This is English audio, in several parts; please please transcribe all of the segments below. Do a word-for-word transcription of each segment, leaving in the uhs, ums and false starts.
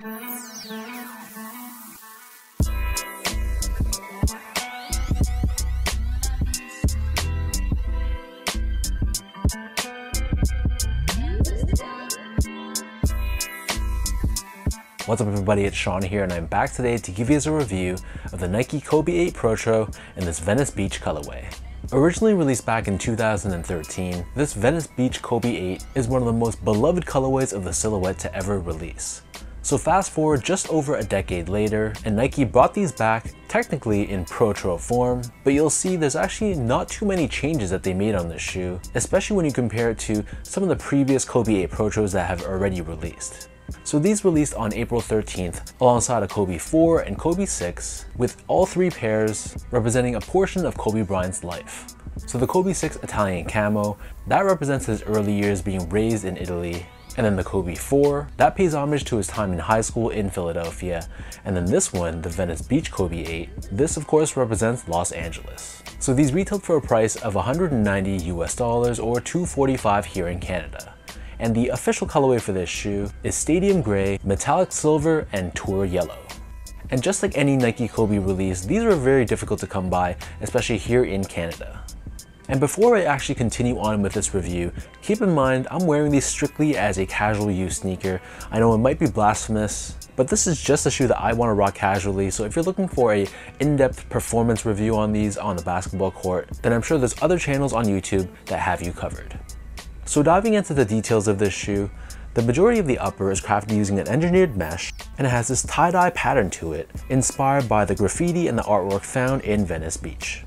What's up everybody, it's Sean here and I'm back today to give you guys a review of the Nike Kobe eight Protro in this Venice Beach colorway. Originally released back in two thousand thirteen, this Venice Beach Kobe eight is one of the most beloved colorways of the silhouette to ever release. So fast forward just over a decade later, and Nike brought these back, technically in Protro form, but you'll see there's actually not too many changes that they made on this shoe, especially when you compare it to some of the previous Kobe eight Protros that have already released. So these released on April thirteenth alongside a Kobe four and Kobe six, with all three pairs representing a portion of Kobe Bryant's life. So the Kobe six Italian camo, that represents his early years being raised in Italy, and then the Kobe four, that pays homage to his time in high school in Philadelphia, and then this one, the Venice Beach Kobe eight, this of course represents Los Angeles. So these retailed for a price of one hundred ninety US dollars or two forty-five here in Canada. And the official colorway for this shoe is Stadium Gray, Metallic Silver, and Tour Yellow. And just like any Nike Kobe release, these are very difficult to come by, especially here in Canada. And before I actually continue on with this review, keep in mind I'm wearing these strictly as a casual use sneaker. I know it might be blasphemous, but this is just a shoe that I want to rock casually, so if you're looking for an in-depth performance review on these on the basketball court, then I'm sure there's other channels on YouTube that have you covered. So diving into the details of this shoe, the majority of the upper is crafted using an engineered mesh, and it has this tie-dye pattern to it, inspired by the graffiti and the artwork found in Venice Beach.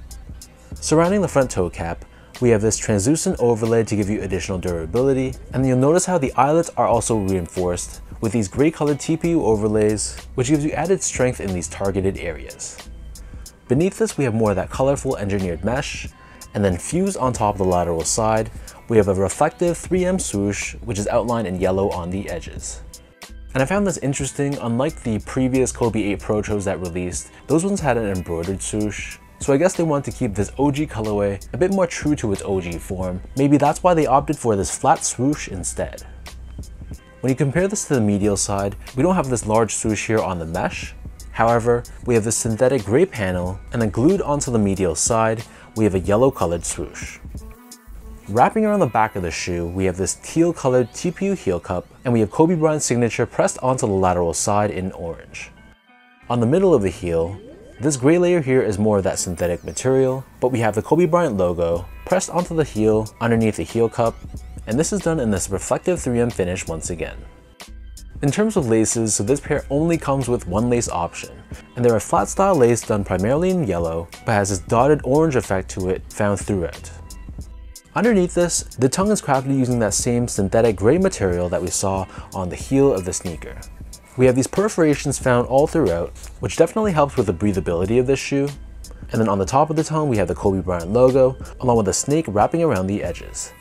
Surrounding the front toe cap, we have this translucent overlay to give you additional durability, and you'll notice how the eyelets are also reinforced with these gray colored T P U overlays, which gives you added strength in these targeted areas. Beneath this, we have more of that colorful engineered mesh, and then fused on top of the lateral side, we have a reflective three M swoosh, which is outlined in yellow on the edges. And I found this interesting. Unlike the previous Kobe eight Protros that released, those ones had an embroidered swoosh. So I guess they wanted to keep this O G colorway a bit more true to its O G form. Maybe that's why they opted for this flat swoosh instead. When you compare this to the medial side, we don't have this large swoosh here on the mesh. However, we have this synthetic gray panel, and then glued onto the medial side, we have a yellow colored swoosh. Wrapping around the back of the shoe, we have this teal colored T P U heel cup, and we have Kobe Bryant's signature pressed onto the lateral side in orange. On the middle of the heel, this gray layer here is more of that synthetic material, but we have the Kobe Bryant logo pressed onto the heel underneath the heel cup, and this is done in this reflective three M finish once again. In terms of laces, so this pair only comes with one lace option, and they're a flat style lace done primarily in yellow, but has this dotted orange effect to it found throughout. Underneath this, the tongue is crafted using that same synthetic gray material that we saw on the heel of the sneaker. We have these perforations found all throughout, which definitely helps with the breathability of this shoe. And then on the top of the tongue, we have the Kobe Bryant logo, along with a snake wrapping around the edges.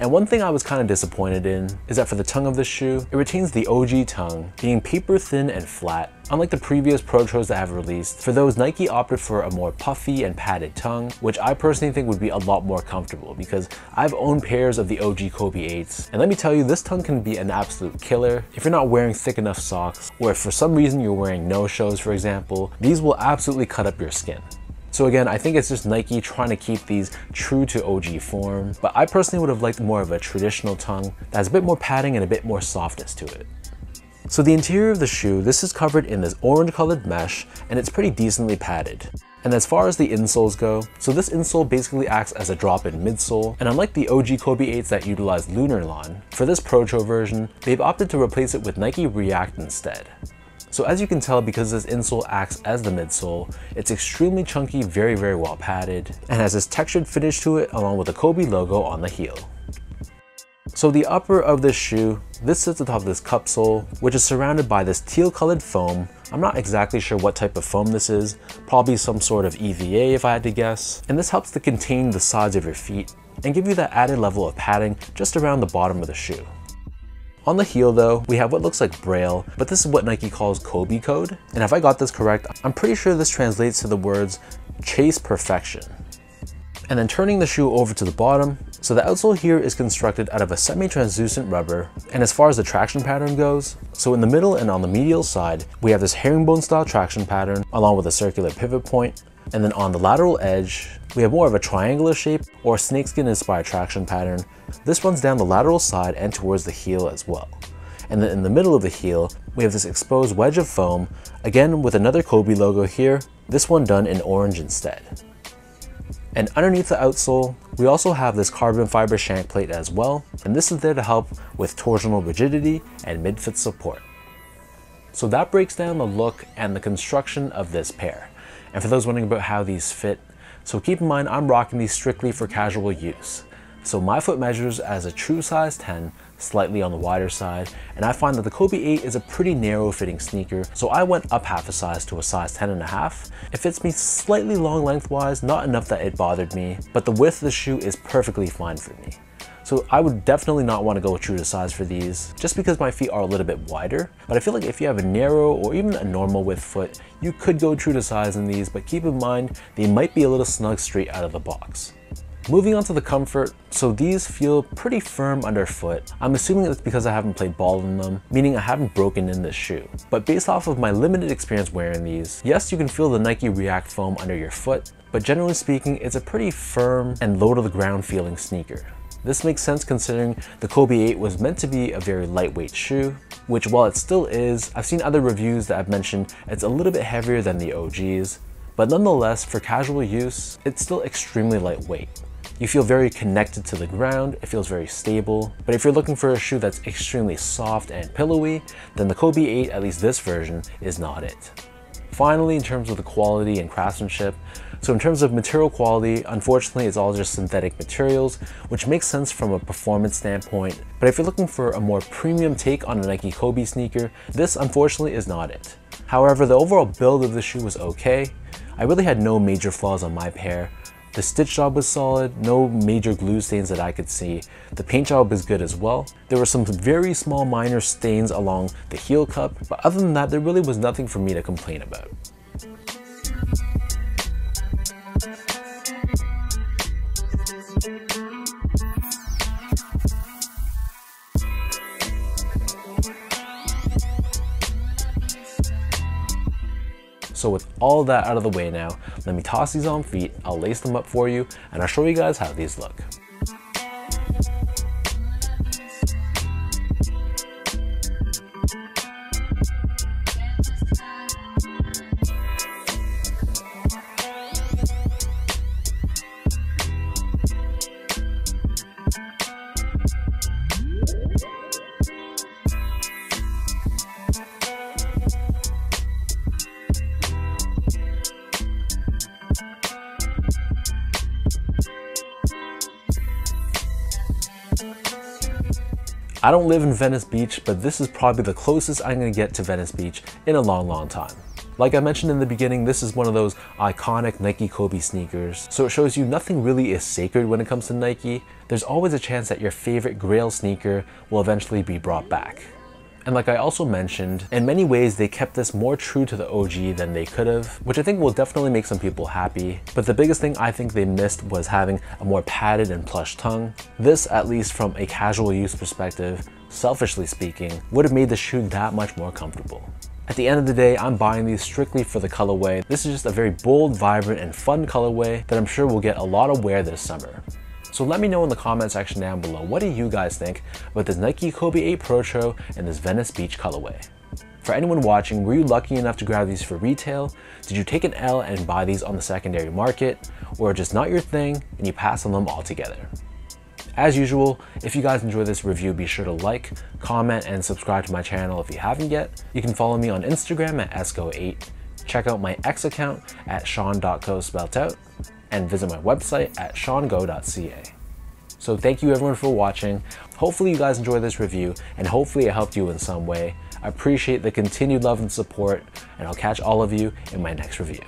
And one thing I was kind of disappointed in is that for the tongue of this shoe, it retains the O G tongue, being paper thin and flat. Unlike the previous Protros that have released, for those, Nike opted for a more puffy and padded tongue, which I personally think would be a lot more comfortable because I've owned pairs of the O G Kobe eights. And let me tell you, this tongue can be an absolute killer if you're not wearing thick enough socks, or if for some reason you're wearing no-shows, for example, these will absolutely cut up your skin. So again, I think it's just Nike trying to keep these true to O G form, but I personally would have liked more of a traditional tongue that has a bit more padding and a bit more softness to it. So the interior of the shoe, this is covered in this orange colored mesh, and it's pretty decently padded. And as far as the insoles go, so this insole basically acts as a drop-in midsole, and unlike the O G Kobe eights that utilize Lunarlon, for this Protro version, they've opted to replace it with Nike React instead. So as you can tell, because this insole acts as the midsole, it's extremely chunky, very, very well padded, and has this textured finish to it along with the Kobe logo on the heel. So the upper of this shoe, this sits atop this cup sole, which is surrounded by this teal colored foam. I'm not exactly sure what type of foam this is, probably some sort of E V A if I had to guess. And this helps to contain the sides of your feet and give you that added level of padding just around the bottom of the shoe. On the heel though, we have what looks like braille, but this is what Nike calls Kobe code. And if I got this correct, I'm pretty sure this translates to the words, chase perfection. And then turning the shoe over to the bottom, So the outsole here is constructed out of a semi-translucent rubber, and as far as the traction pattern goes, so in the middle and on the medial side, we have this herringbone style traction pattern along with a circular pivot point, and then on the lateral edge, we have more of a triangular shape or snakeskin inspired traction pattern. This runs down the lateral side and towards the heel as well. And then in the middle of the heel, we have this exposed wedge of foam, again with another Kobe logo here, this one done in orange instead. And underneath the outsole, we also have this carbon fiber shank plate as well, and this is there to help with torsional rigidity and midfoot support. So that breaks down the look and the construction of this pair. And for those wondering about how these fit, so keep in mind I'm rocking these strictly for casual use. So my foot measures as a true size ten, slightly on the wider side, and I find that the Kobe eight is a pretty narrow fitting sneaker, so I went up half a size to a size ten and a half. It fits me slightly long lengthwise, not enough that it bothered me, but the width of the shoe is perfectly fine for me. So I would definitely not want to go true to size for these, just because my feet are a little bit wider, but I feel like if you have a narrow or even a normal width foot, you could go true to size in these, but keep in mind, they might be a little snug straight out of the box. Moving on to the comfort, so these feel pretty firm underfoot. I'm assuming it's because I haven't played ball in them, meaning I haven't broken in this shoe. But based off of my limited experience wearing these, yes, you can feel the Nike React foam under your foot, but generally speaking, it's a pretty firm and low to the ground feeling sneaker. This makes sense considering the Kobe eight was meant to be a very lightweight shoe, which while it still is, I've seen other reviews that I've mentioned, it's a little bit heavier than the O Gs, but nonetheless, for casual use, it's still extremely lightweight. You feel very connected to the ground, it feels very stable, but if you're looking for a shoe that's extremely soft and pillowy, then the Kobe eight, at least this version, is not it. Finally, in terms of the quality and craftsmanship, so in terms of material quality, unfortunately it's all just synthetic materials, which makes sense from a performance standpoint, but if you're looking for a more premium take on a Nike Kobe sneaker, this unfortunately is not it. However, the overall build of the shoe was okay. I really had no major flaws on my pair. The stitch job was solid, no major glue stains that I could see. The paint job was good as well. There were some very small minor stains along the heel cup, but other than that, there really was nothing for me to complain about. So with all that out of the way now, let me toss these on feet, I'll lace them up for you, and I'll show you guys how these look. I don't live in Venice Beach, but this is probably the closest I'm going to get to Venice Beach in a long, long time. Like I mentioned in the beginning, this is one of those iconic Nike Kobe sneakers, so it shows you nothing really is sacred when it comes to Nike. There's always a chance that your favorite grail sneaker will eventually be brought back. And like I also mentioned, in many ways they kept this more true to the O G than they could have, which I think will definitely make some people happy. But the biggest thing I think they missed was having a more padded and plush tongue. This, at least from a casual use perspective, selfishly speaking, would have made the shoe that much more comfortable. At the end of the day, I'm buying these strictly for the colorway. This is just a very bold, vibrant, and fun colorway that I'm sure will get a lot of wear this summer. So let me know in the comment section down below, what do you guys think about this Nike Kobe eight Protro and this Venice Beach colorway? For anyone watching, were you lucky enough to grab these for retail? Did you take an L and buy these on the secondary market? Or just not your thing and you pass on them altogether? As usual, if you guys enjoy this review, be sure to like, comment, and subscribe to my channel if you haven't yet. You can follow me on Instagram at s g o eight. Check out my X account at sean dot co spelt out, and visit my website at sean go dot c a. So thank you everyone for watching. Hopefully you guys enjoyed this review and hopefully it helped you in some way. I appreciate the continued love and support, and I'll catch all of you in my next review.